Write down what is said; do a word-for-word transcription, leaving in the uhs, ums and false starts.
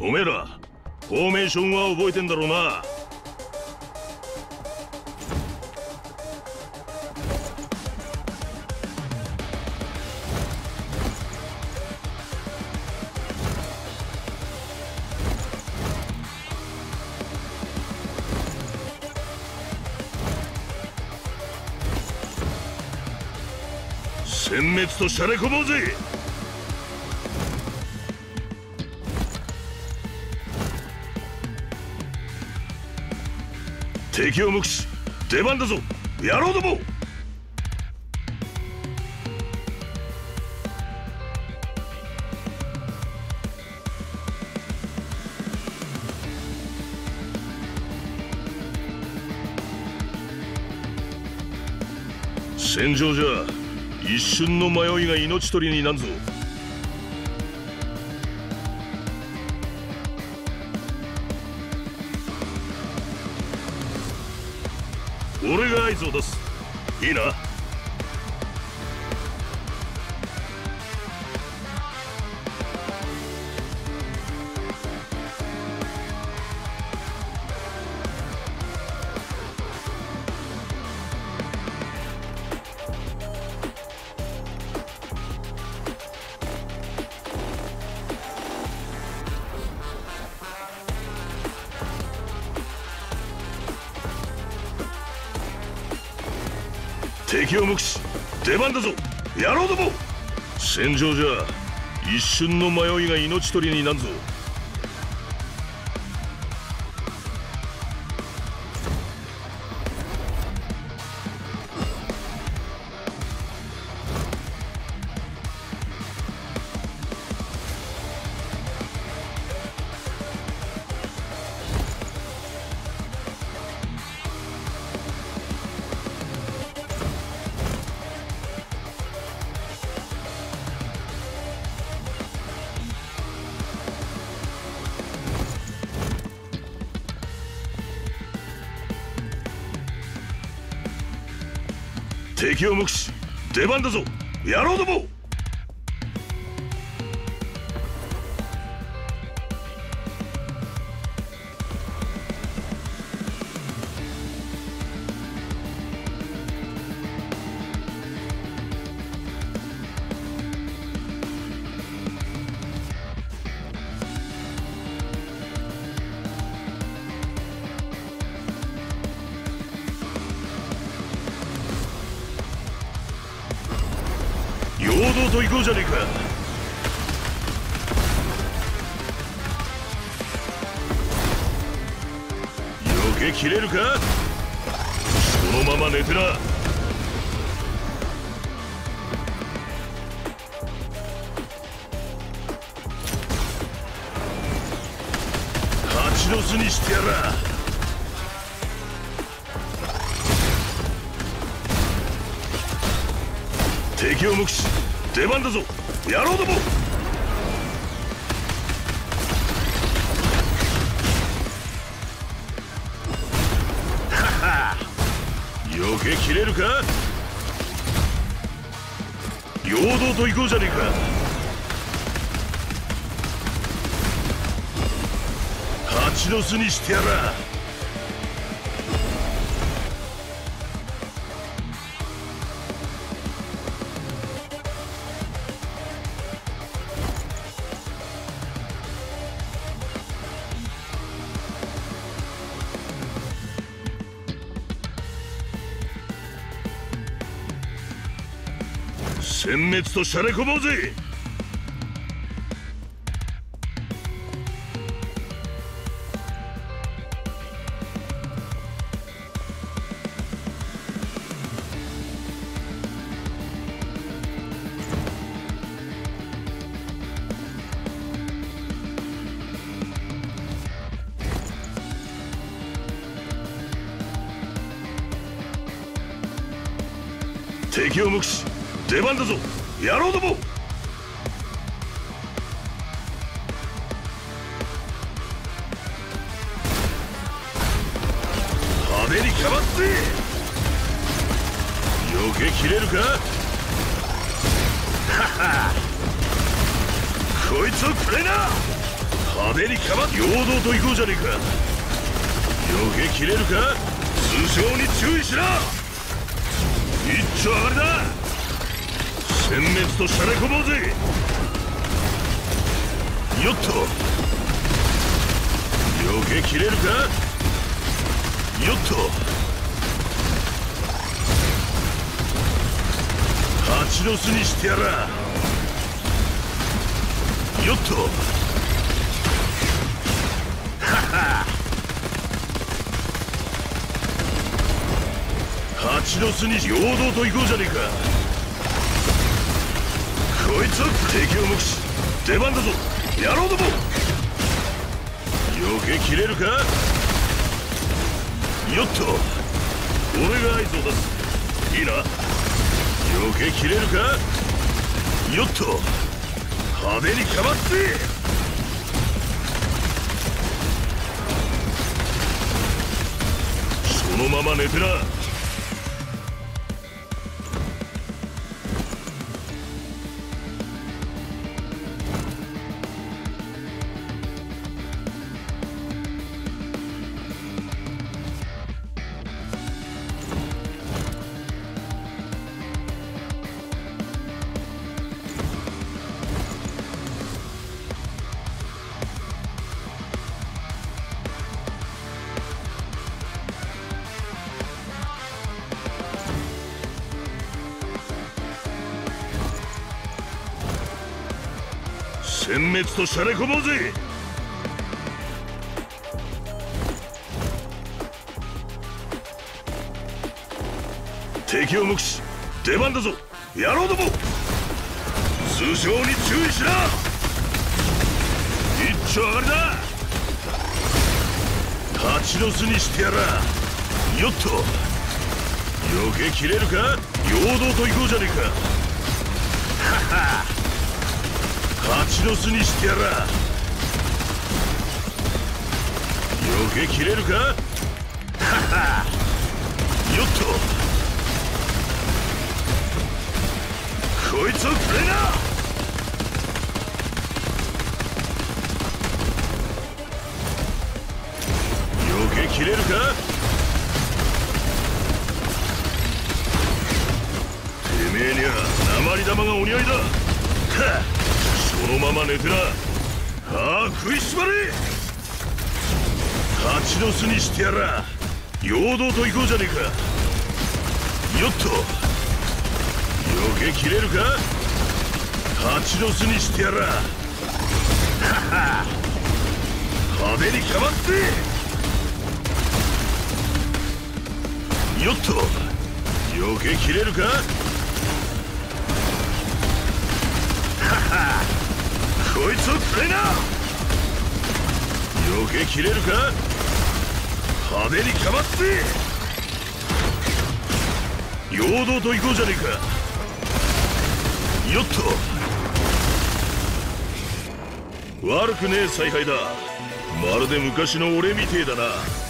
おめえらフォーメーションは覚えてんだろうな。殲滅としゃれ込もうぜ。敵を無視、出番だぞ野郎ども。戦場じゃ一瞬の迷いが命取りになんぞ。俺が合図を出す。いいな。敵を目視、出番だぞ野郎ども。戦場じゃ一瞬の迷いが命取りになんぞ。敵を目視、出番だぞ野郎ども。堂々と行こうじゃねえか。避けきれるか。そのまま寝てな。蜂の巣にしてやら。敵を目視、出番だぞ野郎ども。はは避けきれるか。陽動と行こうじゃねえか。蜂の巣にしてやら。殲滅としゃれこぼうぜ。敵を無視、出番だぞ野郎ども。派手にかまって避けきれるか。ははこいつをくれな。壁にかまって陽動と行こうじゃねえか。避けきれるか。通常に注意しろ。一丁上がりだ。殲滅としゃれ込もうぜ。よっと避けきれるか。よっと蜂の巣にしてやら。よっとはは蜂の巣に陽動と行こうじゃねえか。こいつは敵を目視。出番だぞ野郎ども。避けきれるか。よっと俺が合図を出す。いいな。避けきれるか。よっと派手にかまって。そのまま寝てな。殲滅としゃれ込もうぜ。敵を目視。出番だぞ野郎ども。通常に注意しな。一丁上がりだ。蜂の巣にしてやら。よっと避けきれるか。陽動と行こうじゃねえか。はは蜂の巣にしてやら。避けきれるか。ははよっとこいつをくれな。避けきれるか。てめえには鉛玉がお似合いだ。はっこのまま寝てな。ああ食いしばれ。蜂の巣にしてやら。陽動と行こうじゃねえか。よっと避けきれるか。蜂の巣にしてやら。はは派手にかまって。よっと避けきれるか。ははこいつをくれな。避けきれるか。派手にかまって。陽動と行こうじゃねえか。よっと悪くねえ采配だ。まるで昔の俺みてえだな。